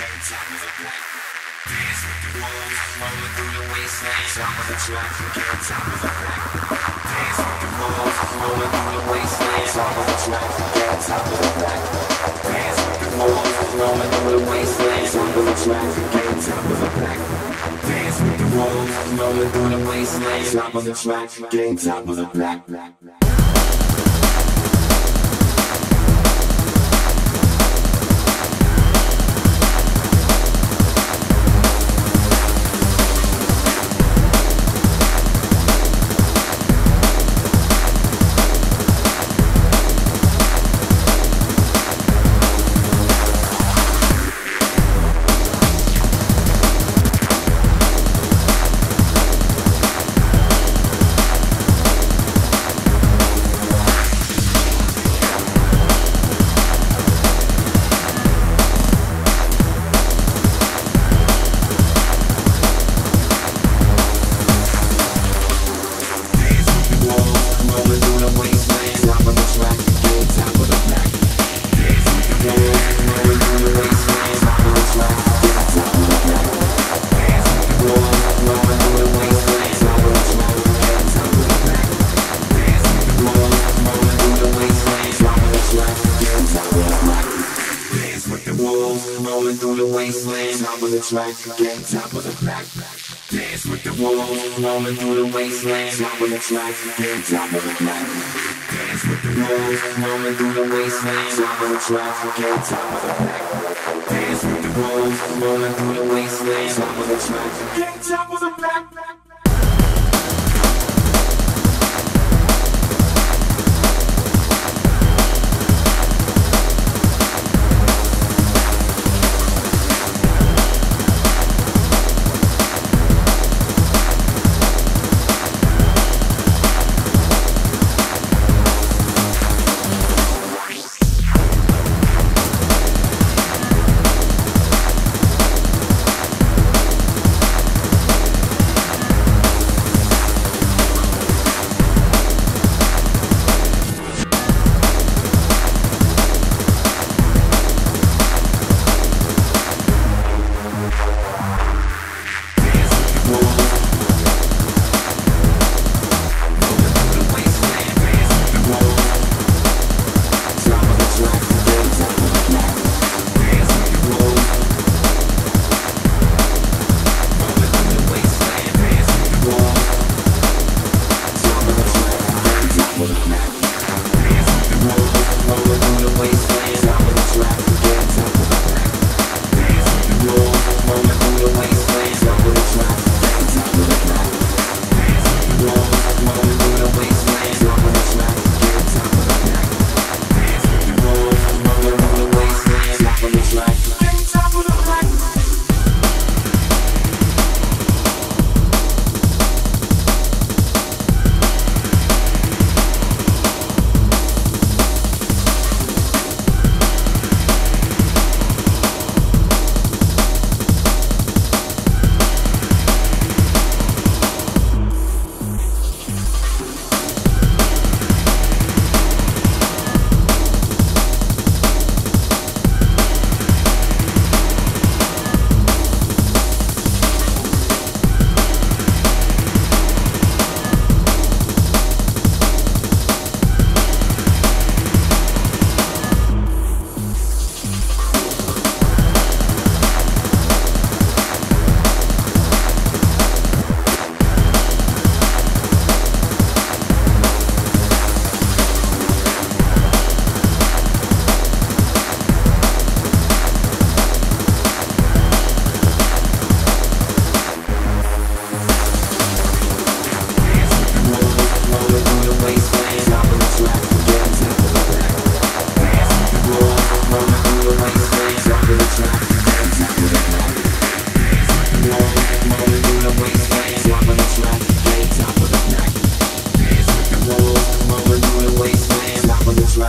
getting top of the pack. Dance with the wolves, rolling through the wastelands. Top of the track, we're getting top of the pack. Dance with the wolves, rolling through the wastelands. Top of the track, we're getting top of the pack. Dance with the wolves, rolling through the wastelands. Top of the track, we're getting top of the pack. Dance with the wolves, rolling through the wastelands. Top of the track, we're getting top of the pack. Rolling through the wasteland, top of the track, getting top of the pack. Dance with the wolves, rolling through the wasteland, top of the track, getting top of the pack. Dance with the wolves, rolling through the wasteland, top of the track, getting top of the pack. Dance with the wolves, rolling through the wasteland, top of the track, getting top of the pack.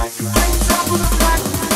Top of the track.